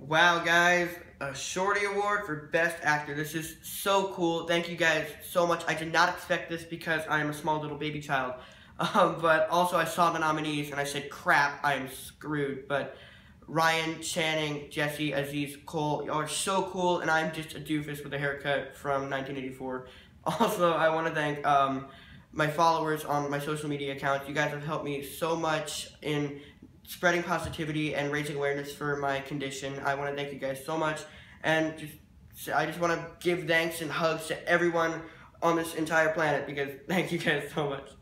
Wow, guys, a Shorty Award for Best Actor. This is so cool. Thank you guys so much. I did not expect this because I am a small little baby child. But also I saw the nominees and I said, crap, I am screwed. But Ryan, Channing, Jesse, Aziz, Cole, y'all are so cool, and I'm just a doofus with a haircut from 1984. Also, I want to thank my followers on my social media accounts. You guys have helped me so much in spreading positivity and raising awareness for my condition. I want to thank you guys so much, and I just want to give thanks and hugs to everyone on this entire planet, because thank you guys so much.